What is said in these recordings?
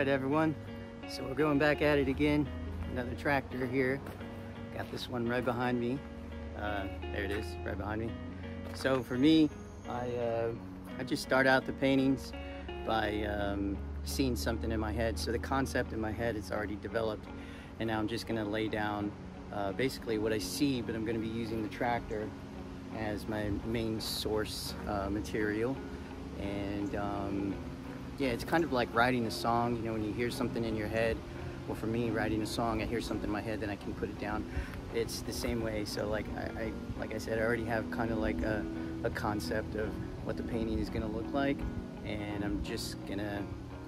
Alright everyone, so we're going back at it again. Another tractor here. Got this one right behind me. There it is, right behind me. So for me, I just start out the paintings by seeing something in my head. So the concept in my head is already developed, and now I'm just going to lay down basically what I see, but I'm going to be using the tractor as my main source material. And yeah, it's kind of like writing a song, you know, when you hear something in your head. Well, for me, writing a song, I hear something in my head, then I can put it down. It's the same way. So like I said, I already have kind of like a concept of what the painting is going to look like, and I'm just gonna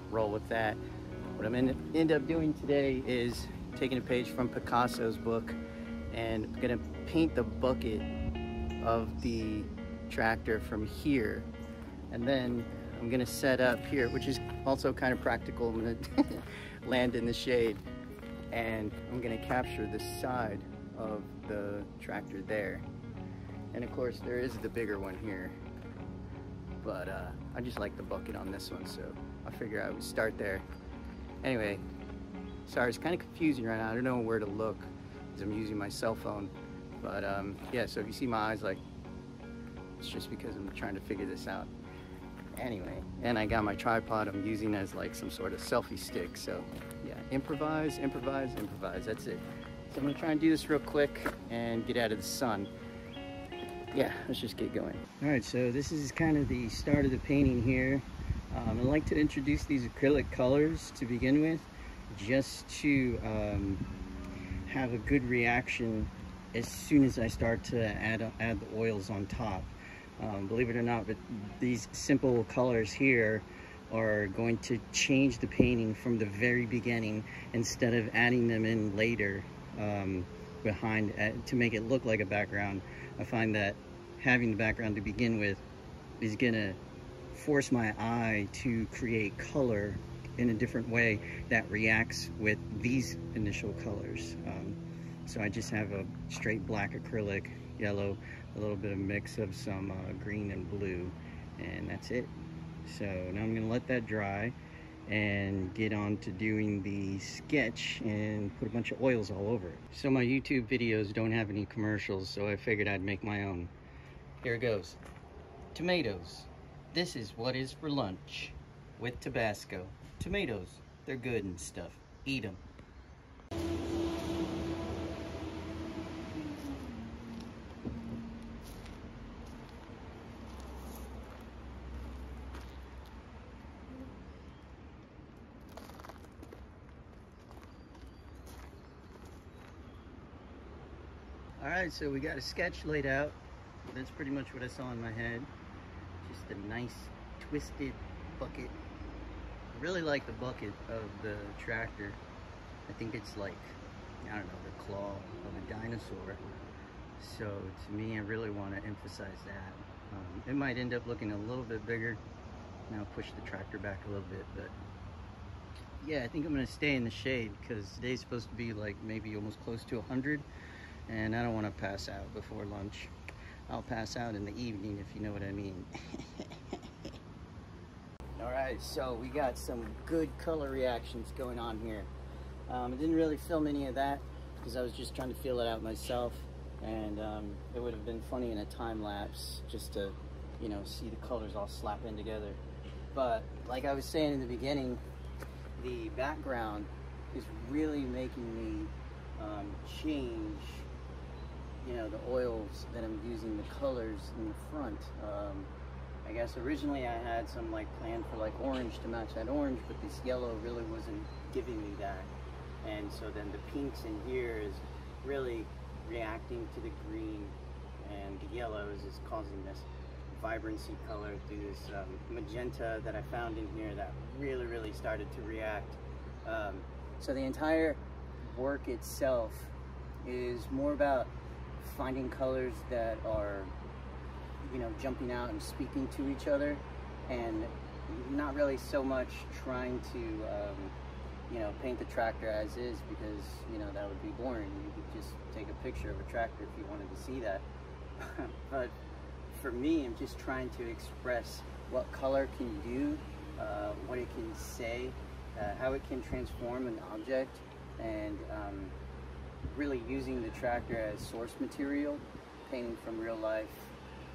roll with that. What I'm gonna end up doing today is taking a page from Picasso's book, and I'm gonna paint the bucket of the tractor from here, and then I'm gonna set up here, which is also kind of practical. I'm gonna land in the shade, and I'm gonna capture the side of the tractor there. And of course there is the bigger one here, but I just like the bucket on this one, so I figure I would start there. Anyway, sorry, it's kind of confusing right now. I don't know where to look because I'm using my cell phone, but yeah, so if you see my eyes, like, it's just because I'm trying to figure this out. Anyway, and I got my tripod I'm using as like some sort of selfie stick, so yeah, improvise, improvise, improvise, that's it. So I'm gonna try and do this real quick and get out of the sun. Yeah, let's just get going. All right, so this is kind of the start of the painting here. I'd like to introduce these acrylic colors to begin with, just to have a good reaction as soon as I start to add the oils on top. Believe it or not, but these simple colors here are going to change the painting from the very beginning instead of adding them in later behind to make it look like a background. I find that having the background to begin with is gonna force my eye to create color in a different way that reacts with these initial colors. So I just have a straight black acrylic, yellow, a little bit of mix of some green and blue, and that's it. So now I'm gonna let that dry and get on to doing the sketch and put a bunch of oils all over it. So my YouTube videos don't have any commercials, so I figured I'd make my own. Here it goes. Tomatoes. This is what is for lunch with Tabasco. Tomatoes, they're good and stuff. Eat them. Alright, so we got a sketch laid out. That's pretty much what I saw in my head. Just a nice twisted bucket. I really like the bucket of the tractor. I think it's like, I don't know, the claw of a dinosaur. So to me, I really want to emphasize that. It might end up looking a little bit bigger. And I'll push the tractor back a little bit, but yeah, I think I'm going to stay in the shade because today's supposed to be like maybe almost close to 100. And I don't want to pass out before lunch. I'll pass out in the evening, if you know what I mean. Alright, so we got some good color reactions going on here. I didn't really film any of that because I was just trying to feel it out myself, and it would have been funny in a time lapse just to, you know, see the colors all slap in together. But like I was saying in the beginning, the background is really making me change, you know, the oils that I'm using, the colors in the front. I guess originally I had some like plan for like orange to match that orange, but this yellow really wasn't giving me that. And so then the pinks in here is really reacting to the green, and the yellows is causing this vibrancy color through this magenta that I found in here that really, really started to react. So the entire work itself is more about finding colors that are, you know, jumping out and speaking to each other, and not really so much trying to, you know, paint the tractor as is, because, you know, that would be boring. You could just take a picture of a tractor if you wanted to see that. But for me, I'm just trying to express what color can do, what it can say, how it can transform an object, and really using the tractor as source material, painting from real life,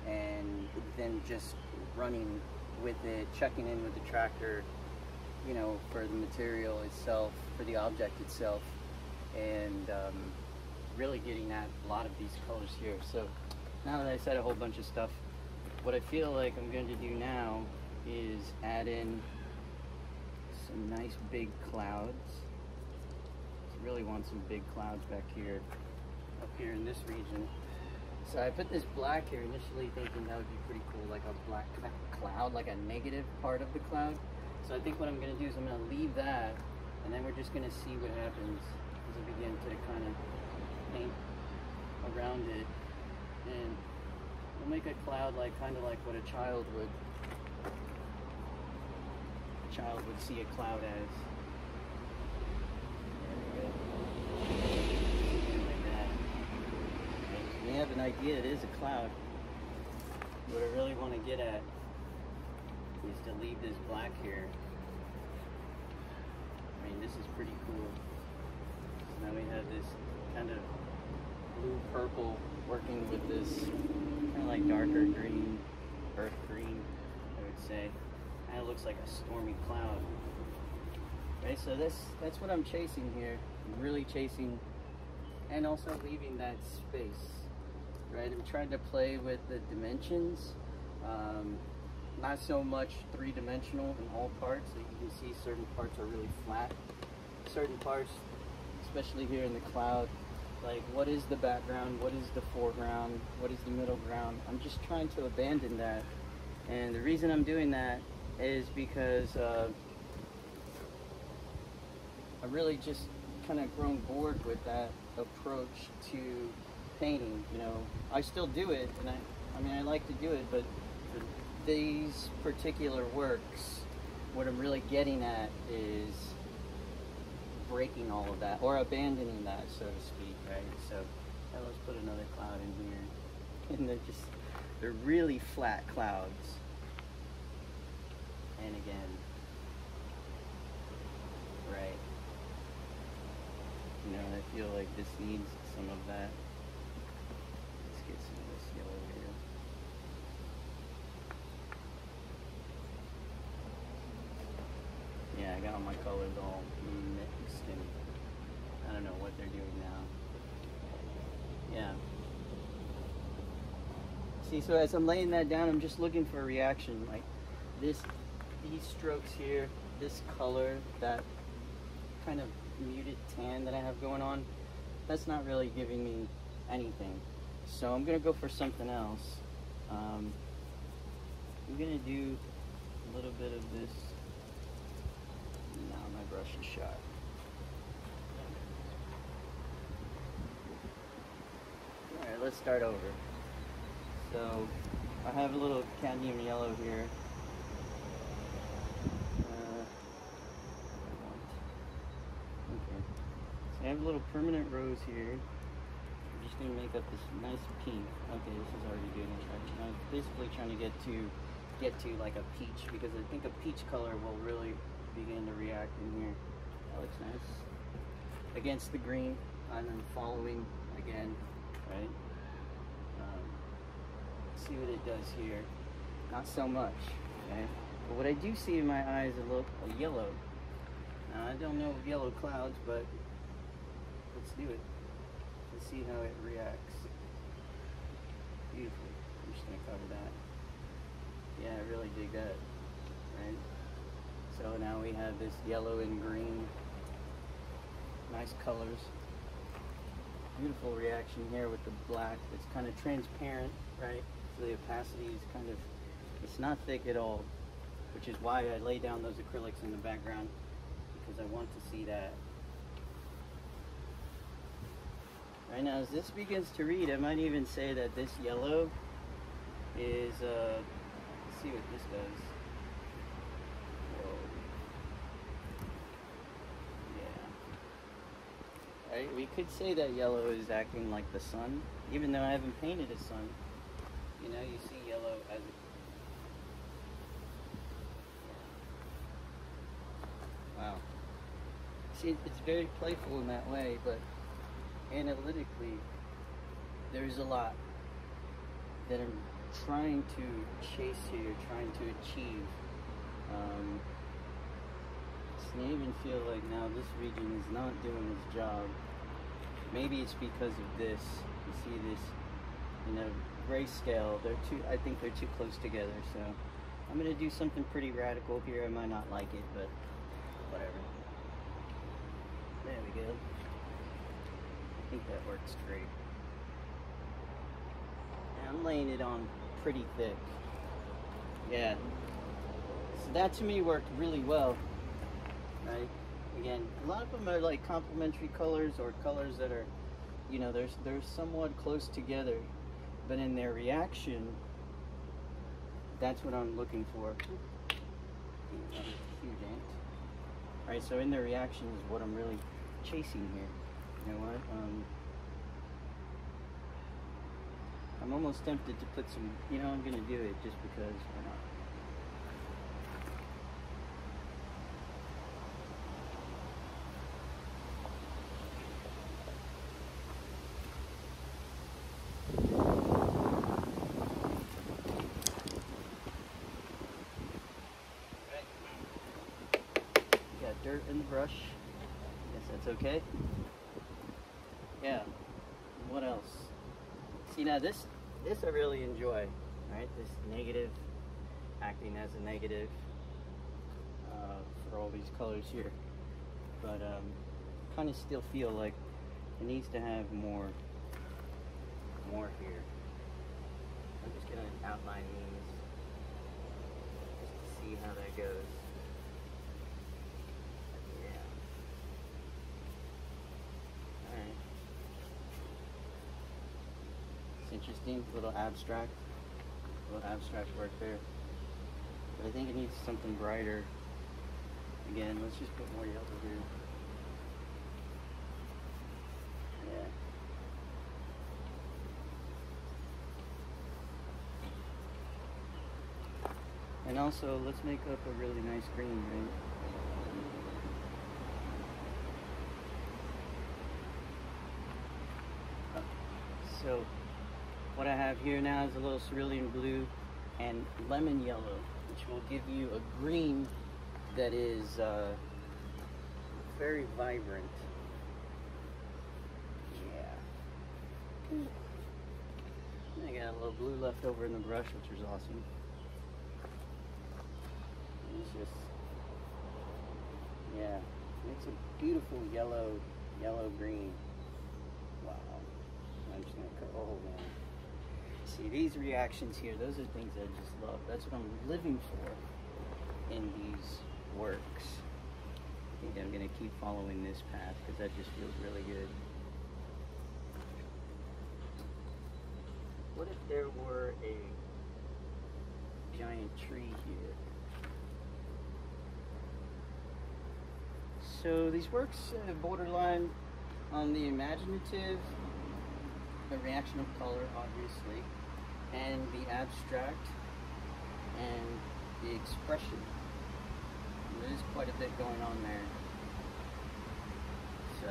and then just running with it, checking in with the tractor, you know, for the material itself, for the object itself, and really getting at a lot of these colors here. So now that I said a whole bunch of stuff, what I feel like I'm going to do now is add in some nice big clouds. I really want some big clouds back here, up here in this region. So I put this black here initially thinking that would be pretty cool, like a black cloud, like a negative part of the cloud. So I think what I'm going to do is I'm going to leave that, and then we're just going to see what happens as I begin to kind of paint around it. And we'll make a cloud like kind of like what a child would. A child would see a cloud as. There we go. Something like that. We have an idea it is a cloud. What I really want to get at is to leave this black here. I mean, this is pretty cool. So now we have this kind of blue-purple working with this kind of like darker green, earth green, I would say. Kind of looks like a stormy cloud. Okay, so that's what I'm chasing here. I'm really chasing, and also leaving that space, right? I'm trying to play with the dimensions. Not so much three-dimensional in all parts, that you can see certain parts are really flat. Certain parts, especially here in the cloud, like what is the background, what is the foreground, what is the middle ground? I'm just trying to abandon that. And the reason I'm doing that is because I've really just kind of grown bored with that approach to painting, you know. I still do it, and I mean, I like to do it, but these particular works, what I'm really getting at is breaking all of that, or abandoning that, so to speak, right? So let's put another cloud in here, and they're really flat clouds. And again, right, you know, I feel like this needs some of that. Let's get some of this yellow here. Yeah, I got all my colors all mixed, and I don't know what they're doing now. Yeah. See, so as I'm laying that down, I'm just looking for a reaction, like this, these strokes here, this color, that kind of muted tan that I have going on, that's not really giving me anything. So I'm gonna go for something else. I'm gonna do a little bit of this. Now my brush is shot. Alright, let's start over. So I have a little cadmium yellow here. Okay. So I have a little permanent rose here. I'm just going to make up this nice pink. Okay, this is already doing it. Right? I'm basically trying to get to like a peach, because I think a peach color will really begin to react in here. That looks nice. Against the green, and then following again, right? See what it does here. Not so much, okay? But what I do see in my eyes is a yellow. Now, I don't know yellow clouds, but let's do it. Let's see how it reacts. Beautiful. I'm just gonna cover that. Yeah, I really dig that, right? So now we have this yellow and green, nice colors. Beautiful reaction here with the black. It's kind of transparent, right? So the opacity is kind of, it's not thick at all, which is why I lay down those acrylics in the background, because I want to see that. Right now, as this begins to read, I might even say that this yellow is, let's see what this does. We could say that yellow is acting like the sun, even though I haven't painted a sun. You know, you see yellow as a... Wow. See, it's very playful in that way, but analytically, there's a lot that I'm trying to chase here, trying to achieve. I even feel like now this region is not doing its job. Maybe it's because of this. You see this, you know, grayscale. They're too. I think they're too close together. So I'm gonna do something pretty radical here. I might not like it, but whatever. There we go. I think that works great. And I'm laying it on pretty thick. Yeah. So that to me worked really well. Right? Again, a lot of them are like complementary colors or colors that are, you know, they're somewhat close together, but in their reaction, that's what I'm looking for. Huge ant. All right, so in their reaction is what I'm really chasing here. You know what? I'm almost tempted to put some. You know, I'm gonna do it just because why not? Dirt in the brush. I guess that's okay. Yeah. What else? See, now this I really enjoy, right? This negative, acting as a negative for all these colors here. But kind of still feel like it needs to have more here. I'm just gonna outline these just to see how that goes. Interesting, a little abstract work there, but I think it needs something brighter. Again, let's just put more yellow here. Yeah. And also, let's make up a really nice green, right? So what I have here now is a little cerulean blue and lemon yellow, which will give you a green that is very vibrant. Yeah. I got a little blue left over in the brush, which is awesome. It's just, yeah, it's a beautiful yellow green. Wow. I'm just gonna cut all down. See, these reactions here, those are things I just love. That's what I'm living for in these works. I think I'm going to keep following this path because that just feels really good. What if there were a giant tree here? So these works borderline on the imaginative, the reaction of color, obviously, and the abstract, and the expression. There's quite a bit going on there. So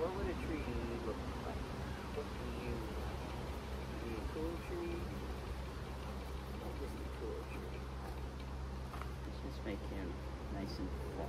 what would a tree look like? What do you be a cool tree? What is a cool tree? Let's just make him nice and warm.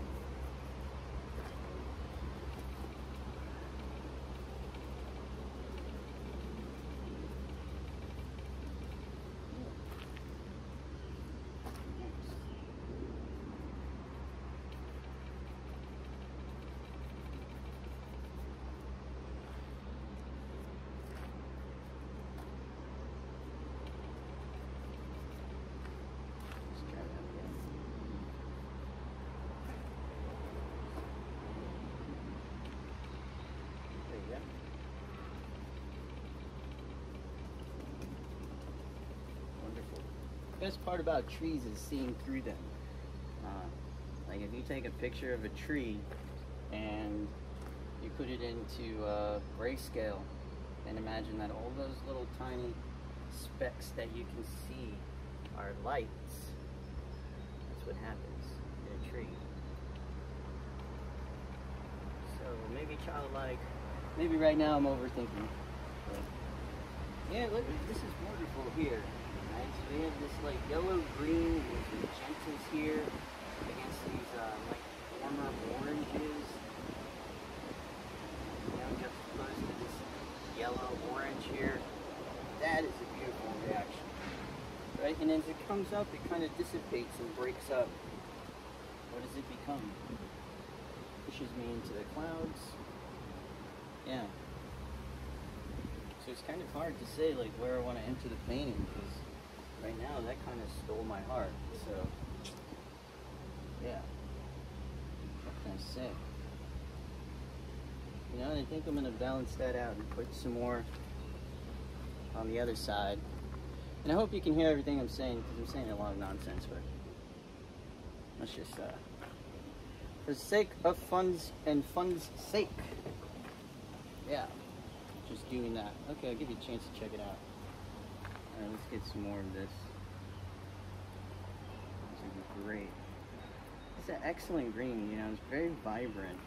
Best part about trees is seeing through them. Like if you take a picture of a tree and you put it into grayscale, and imagine that all those little tiny specks that you can see are lights. That's what happens in a tree. or maybe childlike. Maybe right now I'm overthinking. But yeah, look, this is wonderful here. Right? So we have this like yellow-green with magentas here against these like warmer oranges. Now juxtaposed to this yellow-orange here. That is a beautiful reaction. Right? And as it comes up, it kind of dissipates and breaks up. What does it become? Pushes me into the clouds. Yeah. So it's kind of hard to say like where I want to enter the painting, because right now that kind of stole my heart. So yeah. What can I say? You know, and I think I'm gonna balance that out and put some more on the other side. And I hope you can hear everything I'm saying, because I'm saying a lot of nonsense, but let's just, for the sake of funds and funds' sake. Yeah, just doing that. Okay, I'll give you a chance to check it out. All right, let's get some more of this. This is great. It's an excellent green, you know, it's very vibrant.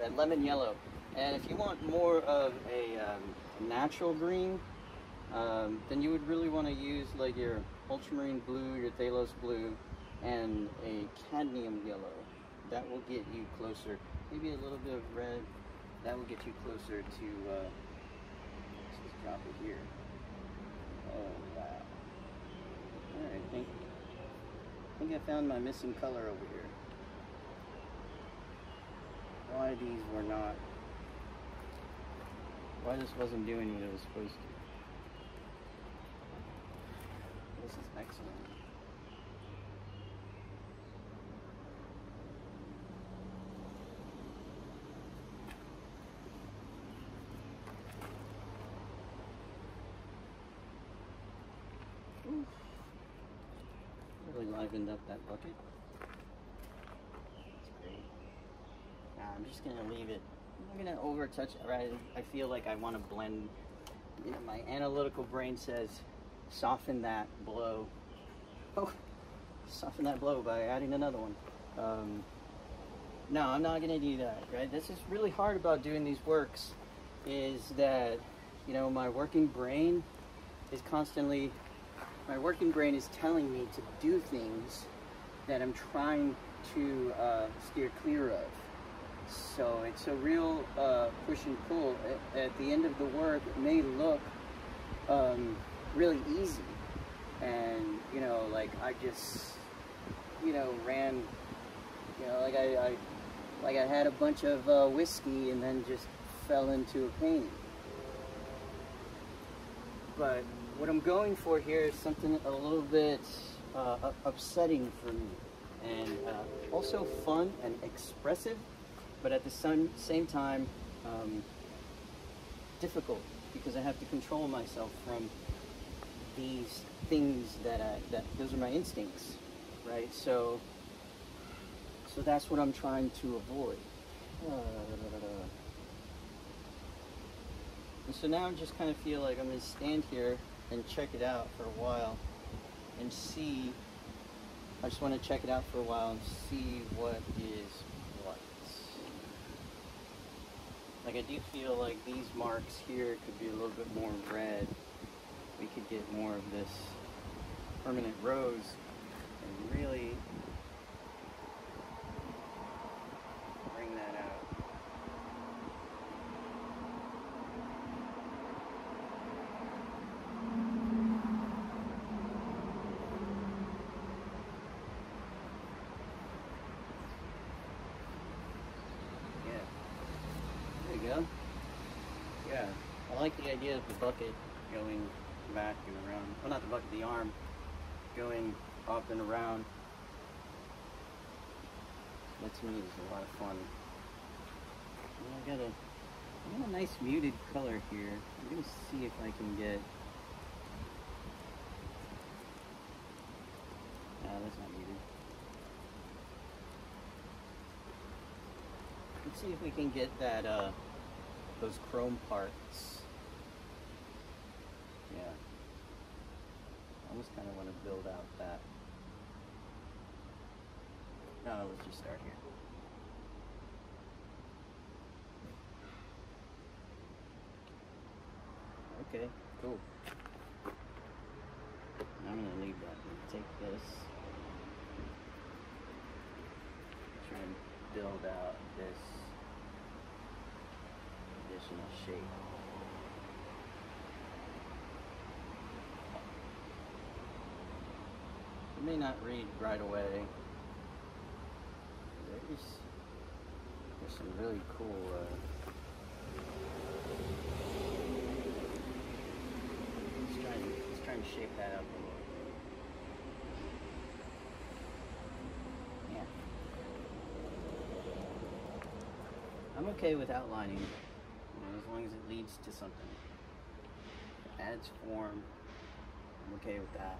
That lemon yellow. And if you want more of a natural green, then you would really want to use like your ultramarine blue, your Thalos blue, and a cadmium yellow. That will get you closer. Maybe a little bit of red. That will get you closer to, let's just drop it here. Oh, wow. Alright, I think I found my missing color over here. Why these were not, why this wasn't doing what it was supposed to. This is excellent. Ooh. Really livened up that bucket. That's great. Nah, I'm just gonna leave it. I'm gonna overtouch it, right? I feel like I want to blend. You know, my analytical brain says, soften that blow. Oh, soften that blow by adding another one. No, I'm not gonna do that, right? This is really hard about doing these works, is that, you know, my working brain is telling me to do things that I'm trying to steer clear of. So it's a real push and pull. At the end of the work, it may look really easy, and you know, like I just, you know, ran, you know, like I had a bunch of whiskey and then just fell into a painting. But what I'm going for here is something a little bit upsetting for me, and also fun and expressive, but at the same time difficult, because I have to control myself from these things that those are my instincts, right? So that's what I'm trying to avoid. And so now I just kind of feel like I'm going to stand here and check it out for a while and see. I just want to check it out for a while and see what is what. Like, I do feel like these marks here could be a little bit more red. We could get more of this permanent rose and really bring that out. Yeah. There you go. Yeah. I like the idea of the bucket going back and around. Well, not the bucket, the arm going up and around. That to me is a lot of fun. And I got a nice muted color here. I'm gonna see if I can get. No, that's not muted. Let's see if we can get that those chrome parts. Yeah, I almost kind of want to build out that. No, let's just start here. Okay, cool. I'm gonna leave that. Take this. Try and build out this additional shape. It may not read right away. There's some really cool let's try and shape that up a little. Yeah. I'm okay with outlining, as long as it leads to something. It adds form. I'm okay with that.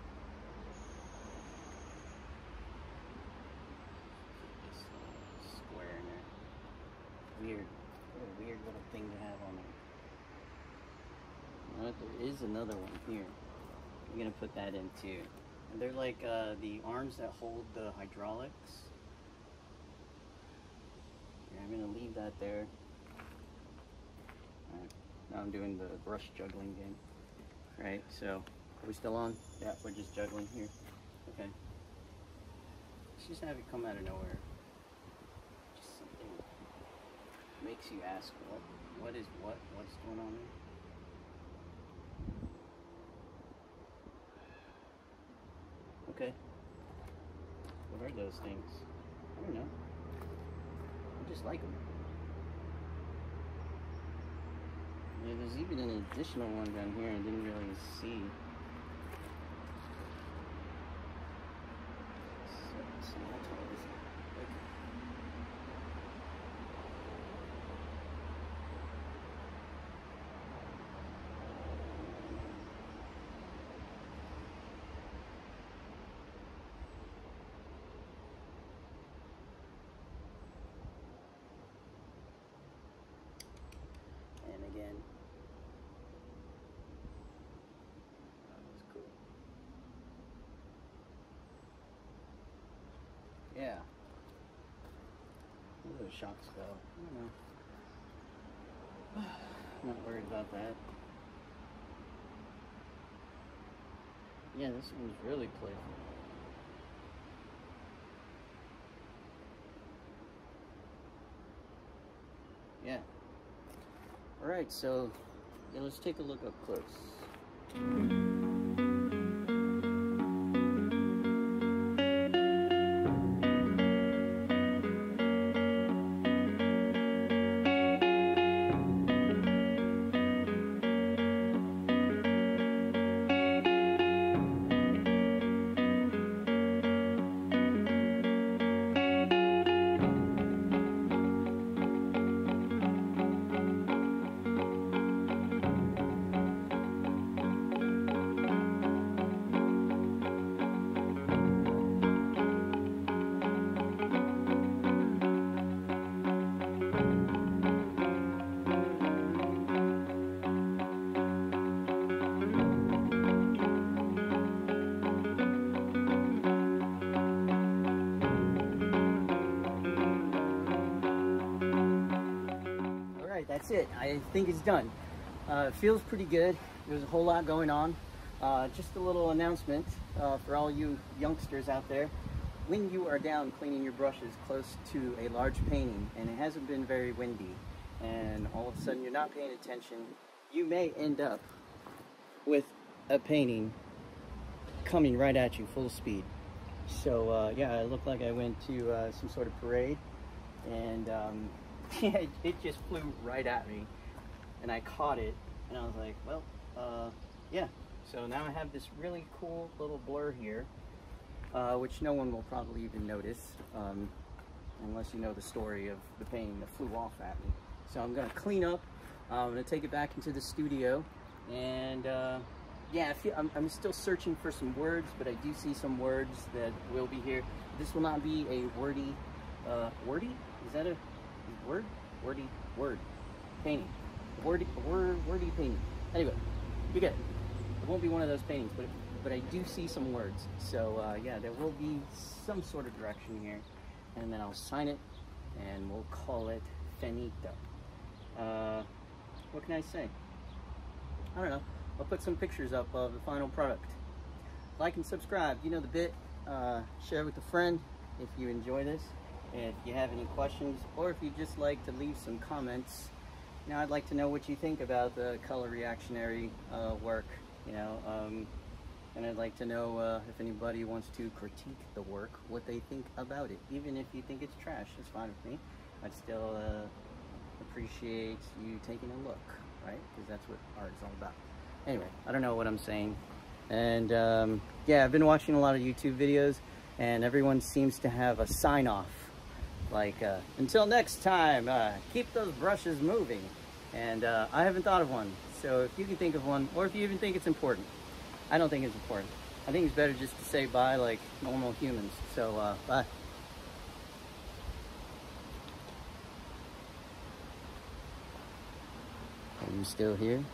Weird. What a weird little thing to have on there. Well, there is another one here. I'm gonna put that in too. And they're like the arms that hold the hydraulics. Yeah, I'm gonna leave that there. All right. Now I'm doing the brush juggling game. All right, so are we still on? Yeah, we're just juggling here. Okay. Let's just have it come out of nowhere. Makes you ask what's going on there? Okay. What are those things? I don't know. I just like them. Yeah, there's even an additional one down here I didn't really see. So how tall is it? Okay. Yeah. Where those shots go? I don't know. I'm not worried about that. Yeah, this one's really playful. Yeah. Alright, so yeah, let's take a look up close. That's it. I think it's done. It feels pretty good. There's a whole lot going on. Just a little announcement for all you youngsters out there. When you are down cleaning your brushes close to a large painting and it hasn't been very windy and all of a sudden you're not paying attention, you may end up with a painting coming right at you full speed. So yeah, it looked like I went to some sort of parade and yeah, it just flew right at me, and I caught it, and I was like, well, yeah. So now I have this really cool little blur here, which no one will probably even notice, unless you know the story of the painting that flew off at me. So I'm going to clean up, I'm going to take it back into the studio, and yeah, I'm still searching for some words, but I do see some words that will be here. This will not be a wordy, wordy? Is that a... word? Wordy word. Painting. Wordy word, wordy painting. Anyway, you get it. It won't be one of those paintings, but I do see some words. So yeah, there will be some sort of direction here. And then I'll sign it and we'll call it Finito. What can I say? I don't know. I'll put some pictures up of the final product. Like and subscribe, you know the bit. Share with a friend if you enjoy this, and if you have any questions, or if you just like to leave some comments. You know, I'd like to know what you think about the color reactionary work, you know, and I'd like to know if anybody wants to critique the work, what they think about it. Even if you think it's trash, it's fine with me. I'd still appreciate you taking a look, right? Because that's what art is all about. Anyway, I don't know what I'm saying. And yeah, I've been watching a lot of YouTube videos, and everyone seems to have a sign-off. Like, until next time, keep those brushes moving. And I haven't thought of one. So if you can think of one, or if you even think it's important. I don't think it's important. I think it's better just to say bye like normal humans. So, bye. Are you still here?